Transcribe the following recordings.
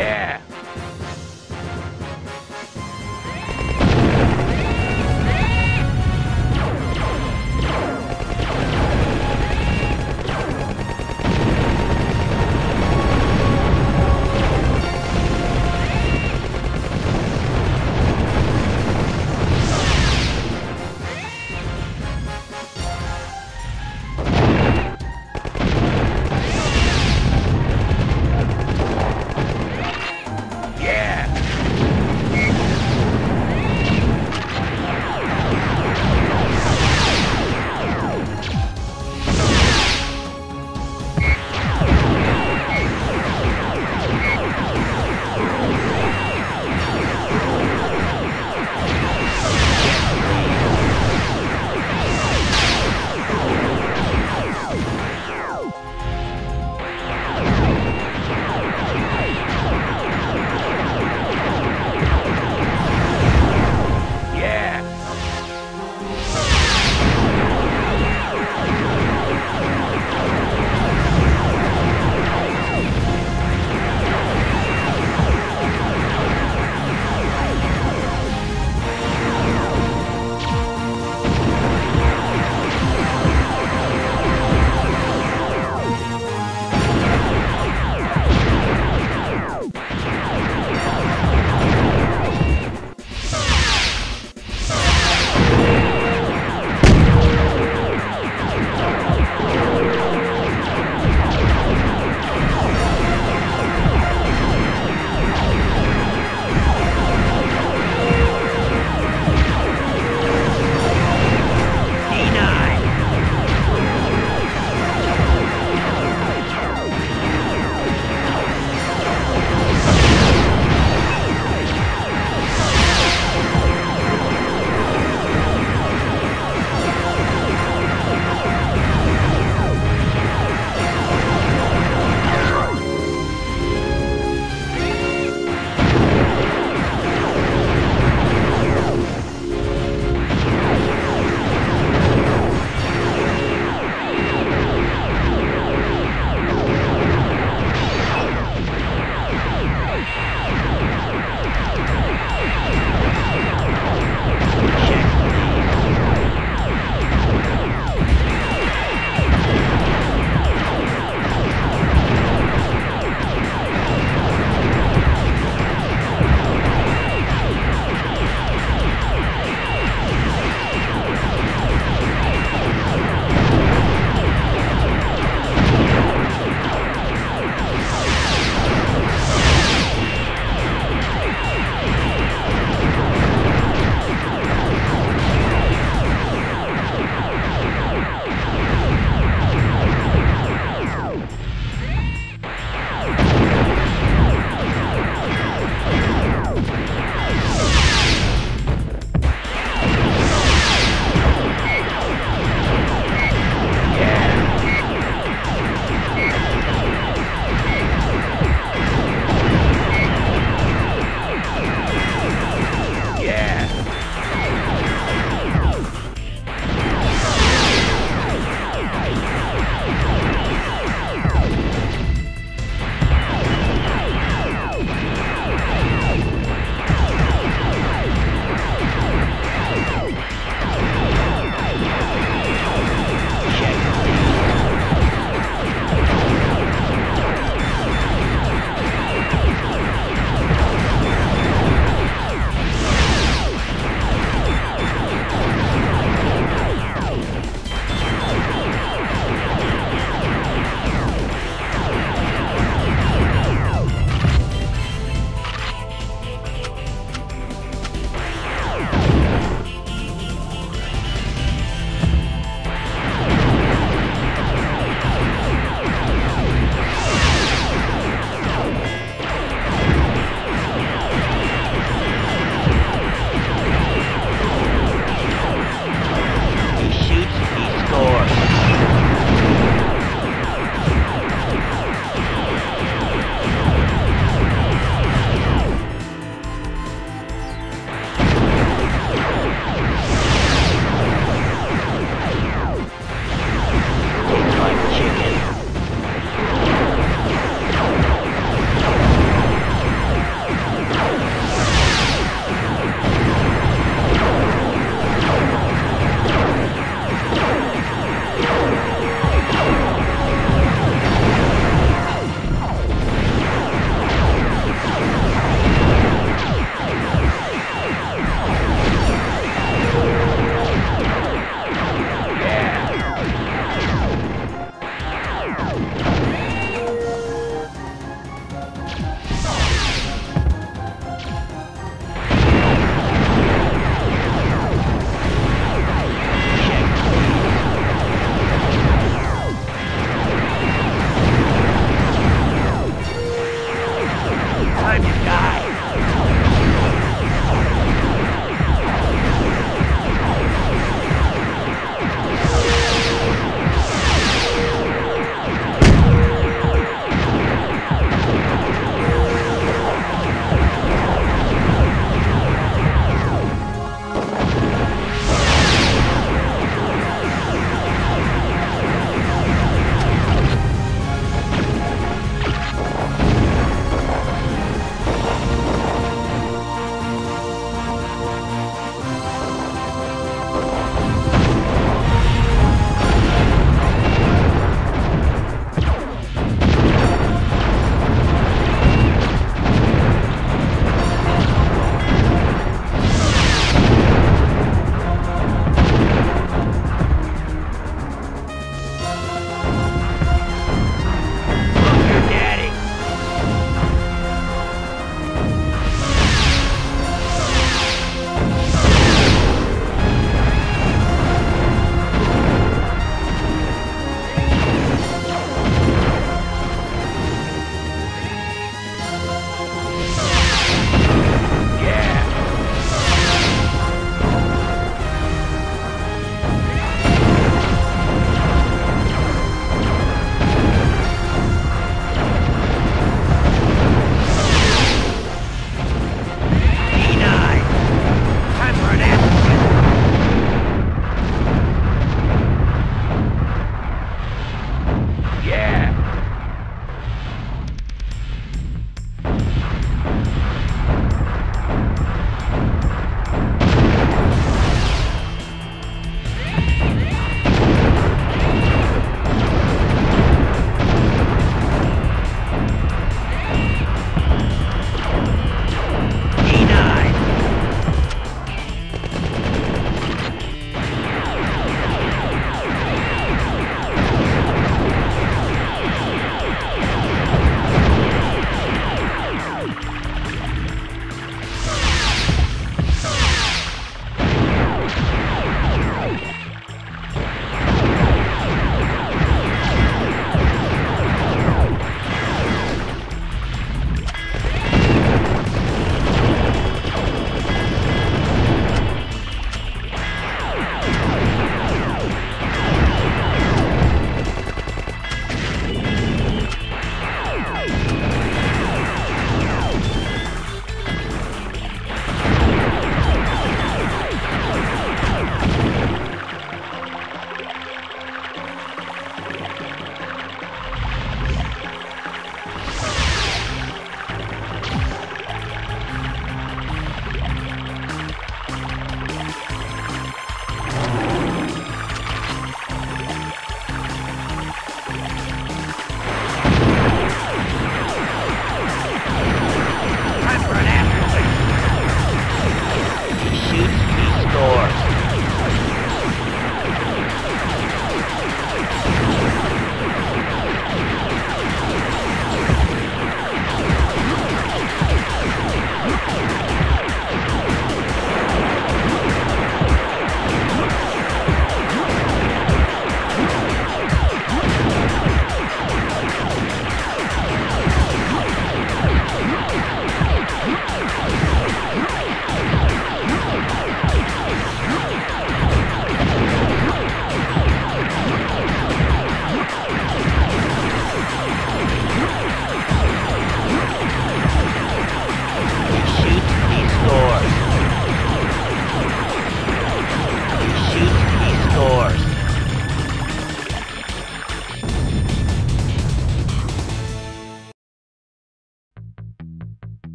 Yeah!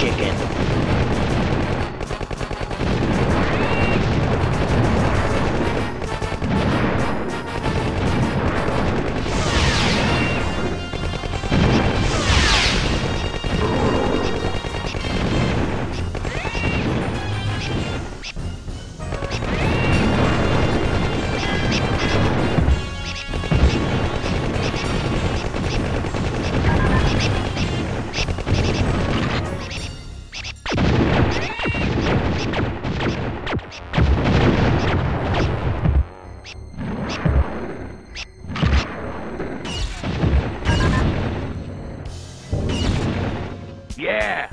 chicken. Yeah!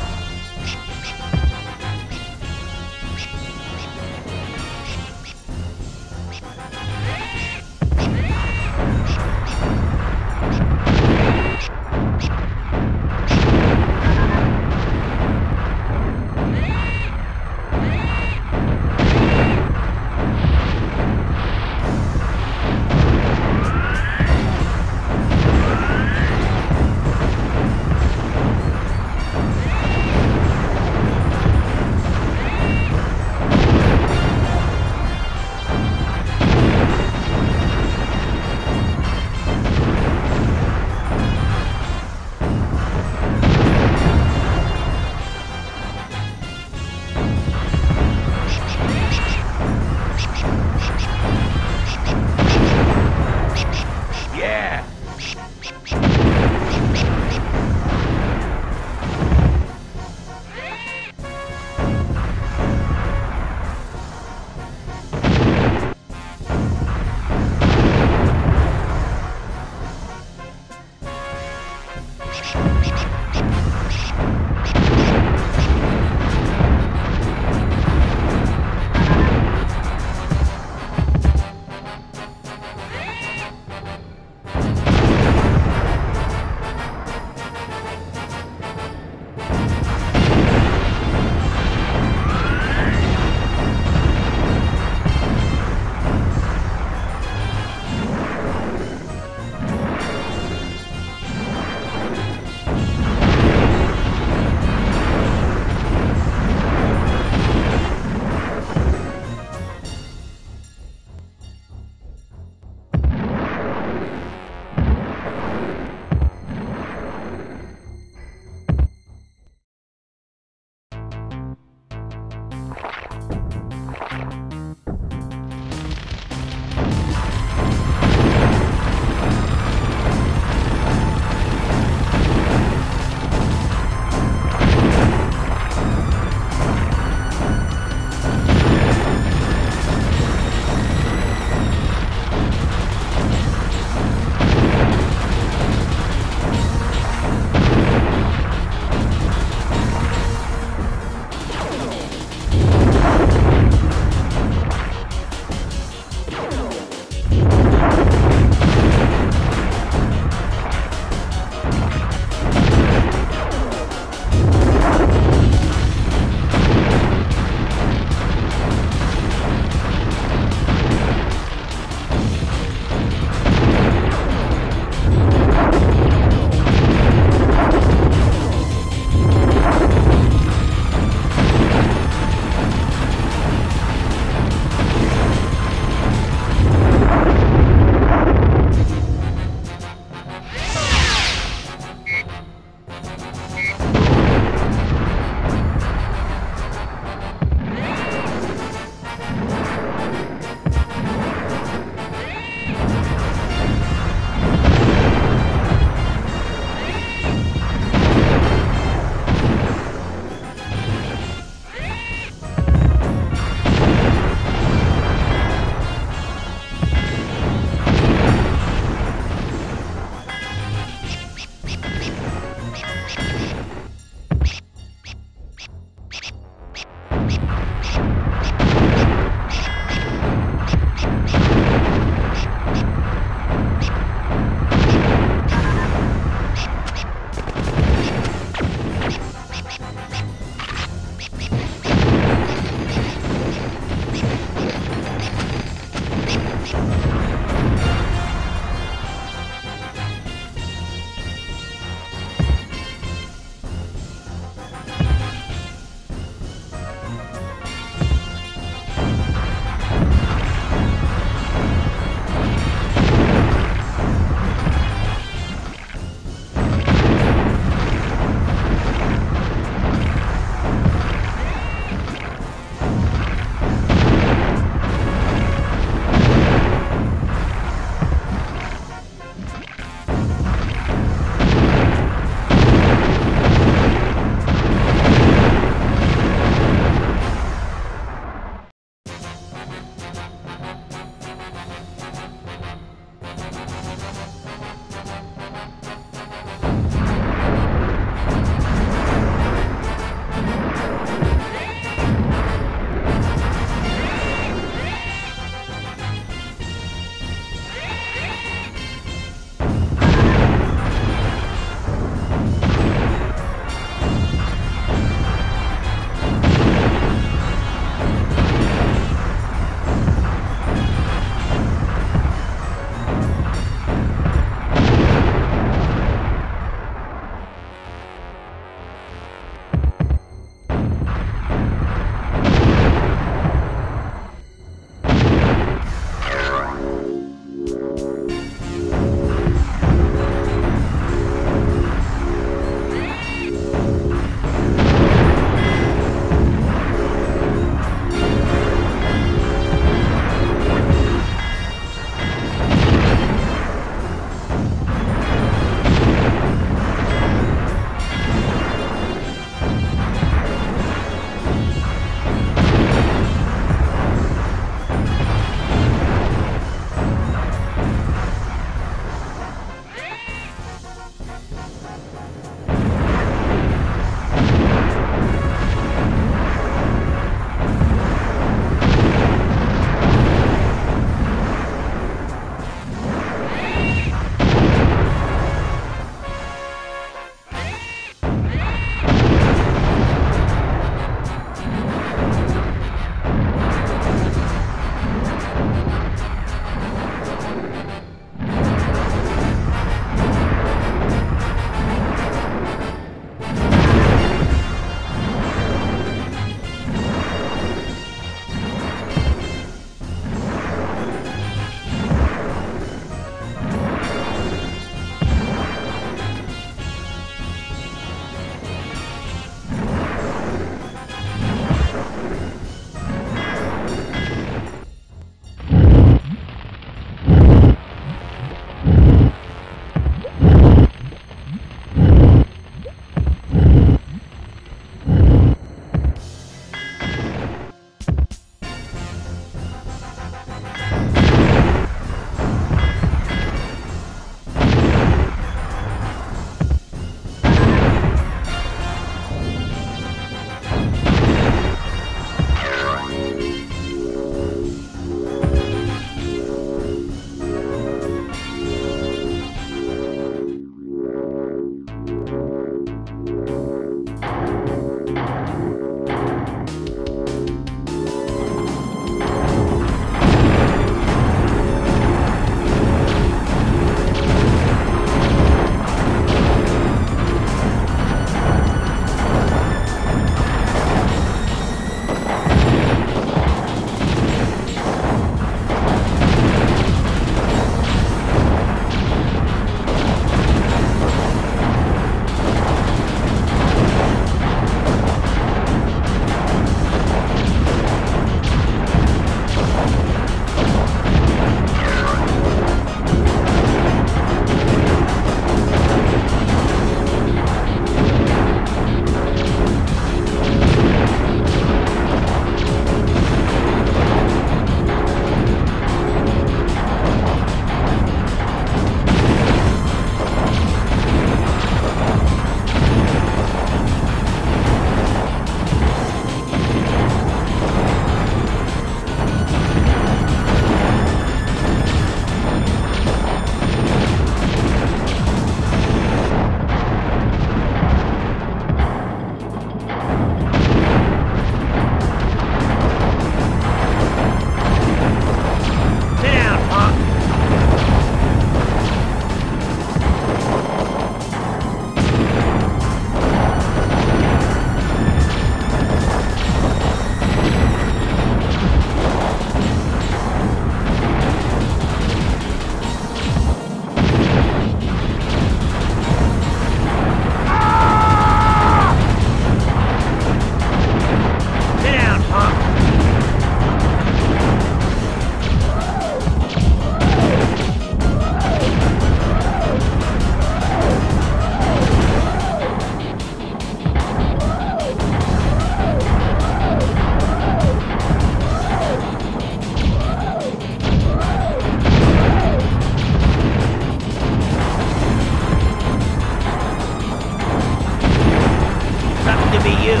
be you.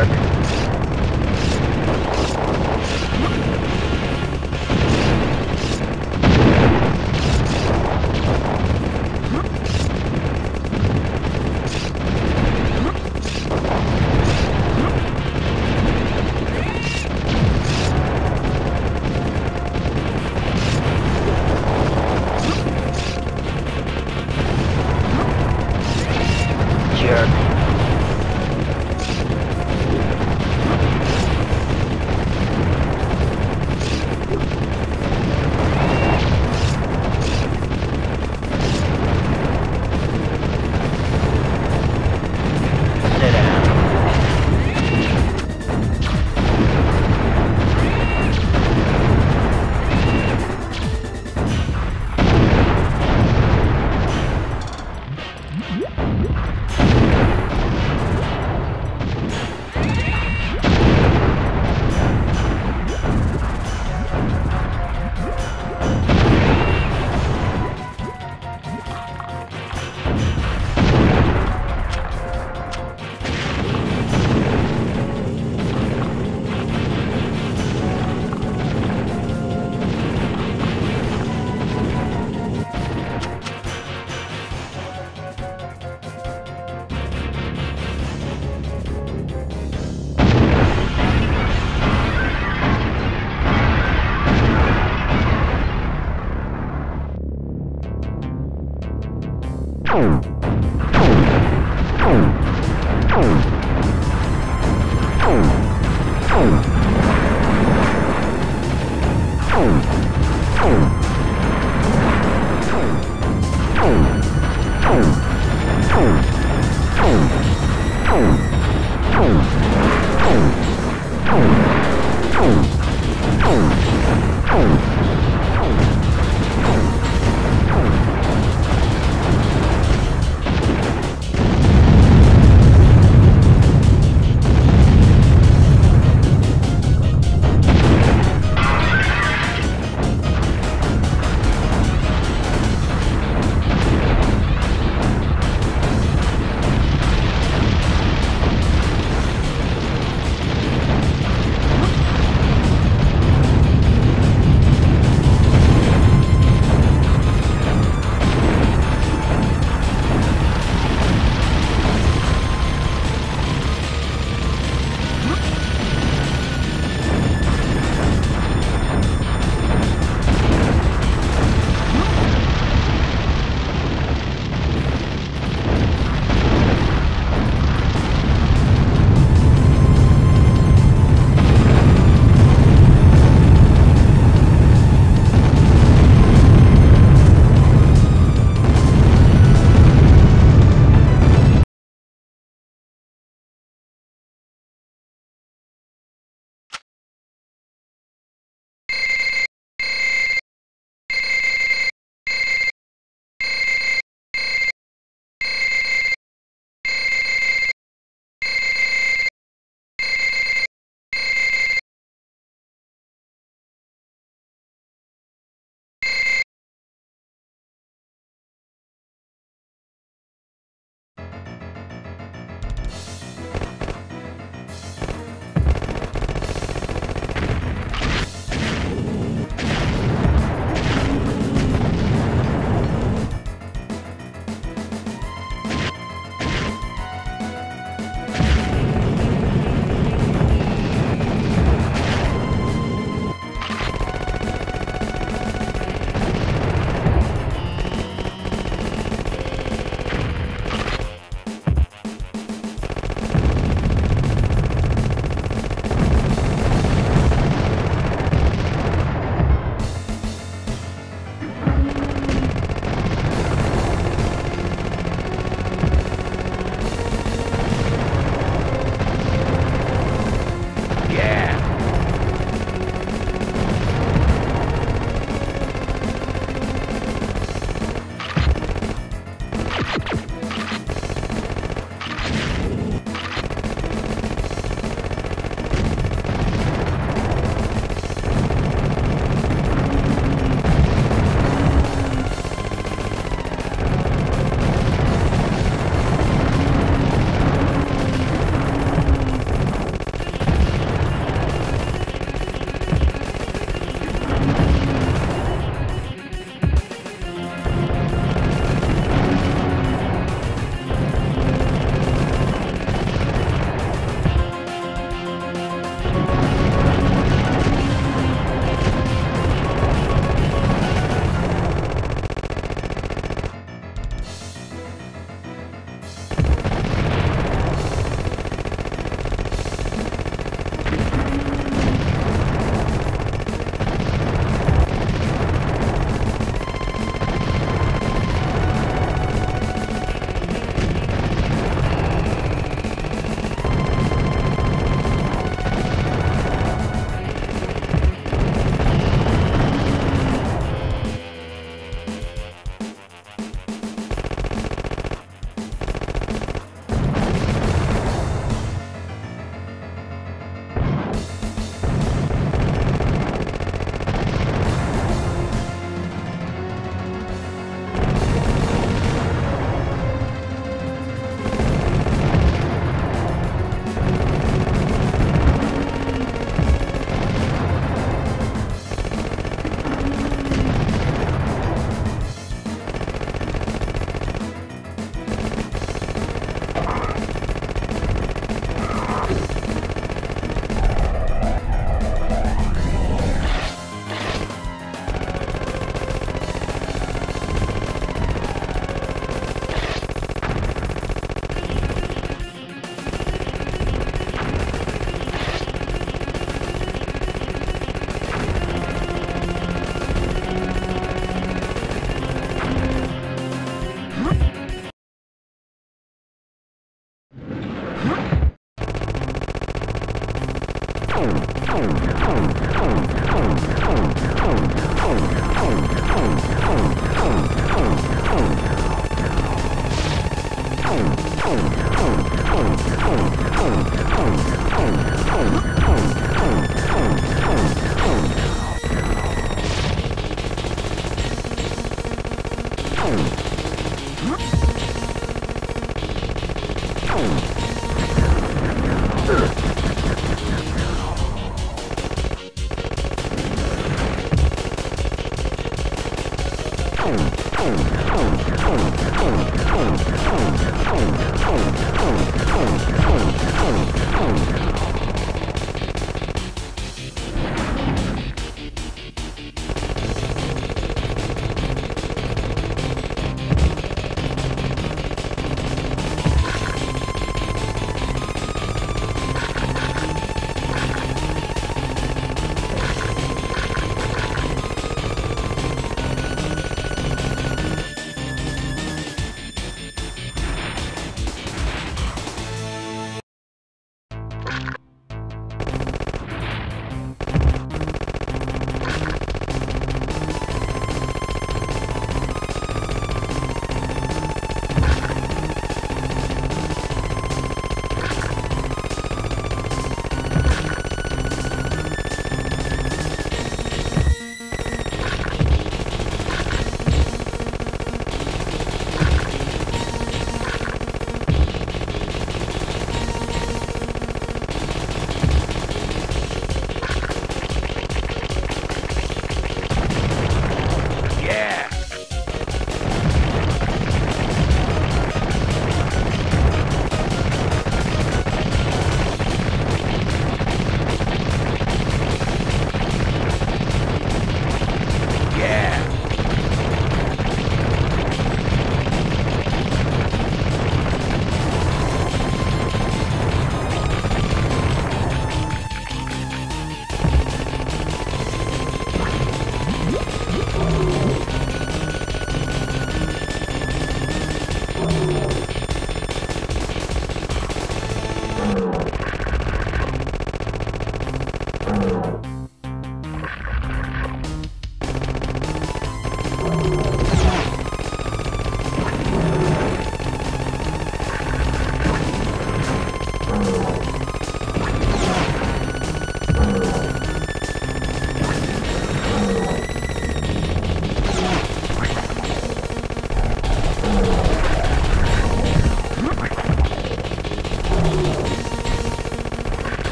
back.